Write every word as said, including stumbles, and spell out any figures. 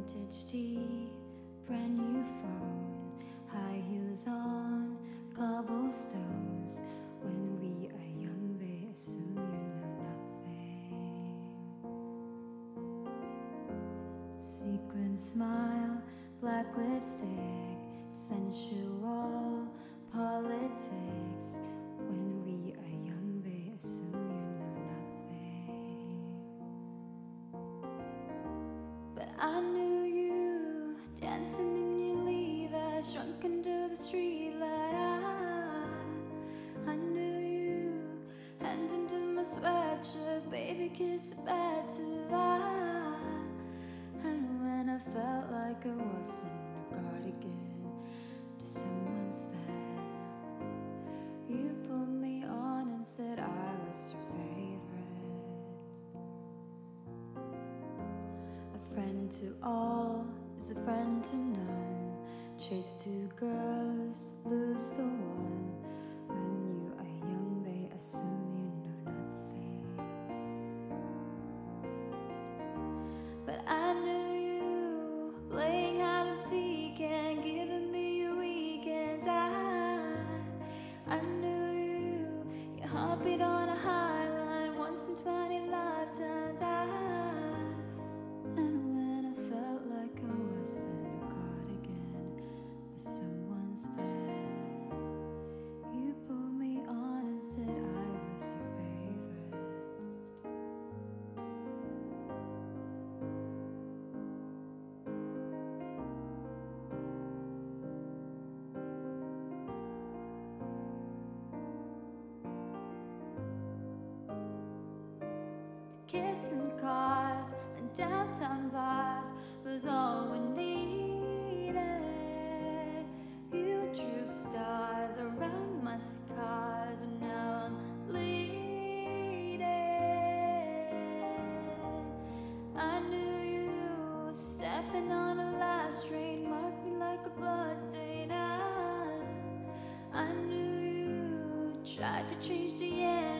vintage tea, brand new phone, high heels on, cobblestones. When we are young, they assume you know nothing. Sequin smile, black lipstick, sensual politics. When we are young, they assume you know nothing. But I knew you dancing in your Levi's, drunk under the streetlight. I, I knew you hand into my sweatshirt, baby kiss a bad divide. And when I felt like I wasn't a cardigan, someone's bed, you pulled me on and said I was your favorite. A friend to all is a friend to none. Chase two girls, lose the one. When you are young, they assume you know nothing. But I knew you playing hide and seek and giving me. I knew you, your heartbeat on a high line, once in twenty lifetimes. I, and when I felt like I wasn't a cardigan, but someone's bed, you pulled me on and said I was your kissing cars and downtown bars was all we needed. You drew stars around my scars, and now I'm bleeding. I knew you stepping on a last train, marked me like a bloodstain. I, I knew you tried to change the end.